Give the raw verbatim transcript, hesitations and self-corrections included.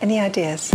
Any ideas?